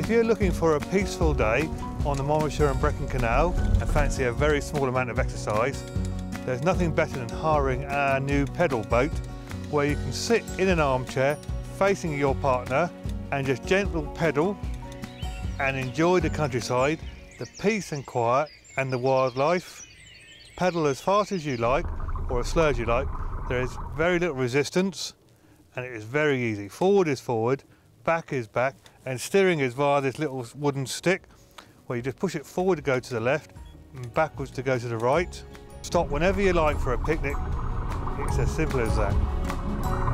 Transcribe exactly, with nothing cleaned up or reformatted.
If you're looking for a peaceful day on the Monmouthshire and Brecon Canal and fancy a very small amount of exercise, there's nothing better than hiring our new pedal boat, where you can sit in an armchair facing your partner and just gently pedal and enjoy the countryside, the peace and quiet and the wildlife. Pedal as fast as you like or as slow as you like. There is very little resistance and it is very easy. Forward is forward, back is back, and steering is via this little wooden stick where you just push it forward to go to the left and backwards to go to the right. Stop whenever you like for a picnic. It's as simple as that.